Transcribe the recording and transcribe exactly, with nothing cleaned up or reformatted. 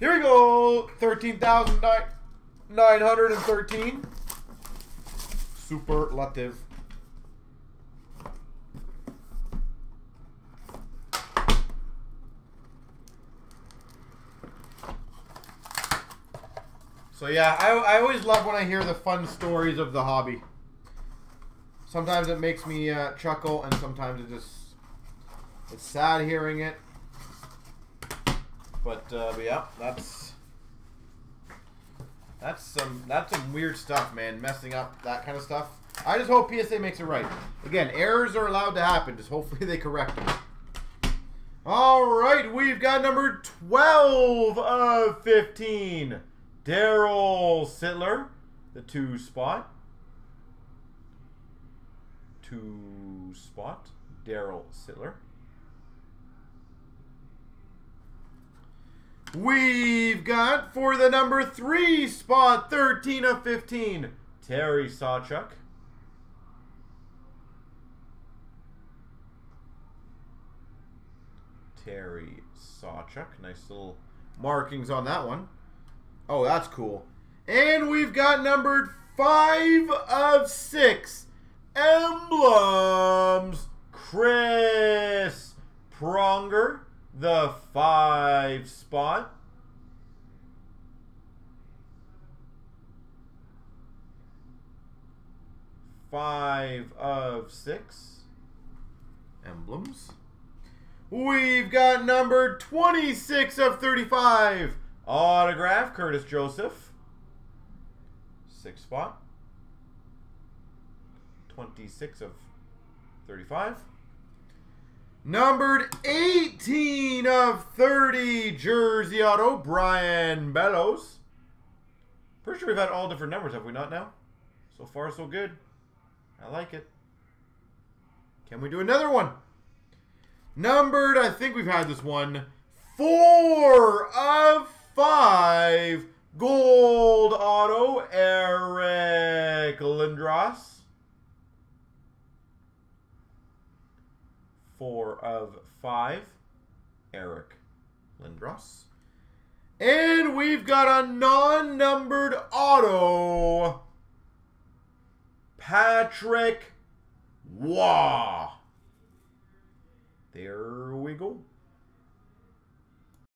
Here we go. thirteen thousand nine hundred thirteen. Superlative. So yeah, I, I always love when I hear the fun stories of the hobby. Sometimes it makes me uh, chuckle, and sometimes it just it's sad hearing it. But, uh, but yeah, that's that's some that's some weird stuff, man. Messing up that kind of stuff. I just hope P S A makes it right. Again, errors are allowed to happen. Just hopefully they correct them. All right, we've got number twelve of fifteen. Daryl Sittler, the two spot. Two spot, Daryl Sittler. We've got for the number three spot, thirteen of fifteen, Terry Sawchuk. Terry Sawchuk, nice little markings on that one. Oh, that's cool. And we've got numbered five of six emblems. Chris Pronger, the five spot. Five of six emblems. We've got number twenty-six of thirty-five. Autograph, Curtis Joseph. Six spot. twenty-six of thirty-five. Numbered eighteen of thirty, jersey auto, Brian Bellows. Pretty sure we've had all different numbers, have we not now? So far, so good. I like it. Can we do another one? Numbered, I think we've had this one, four of five, gold auto, Eric Lindros. four of five, Eric Lindros. And we've got a non-numbered auto, Patrick Wah. There we go.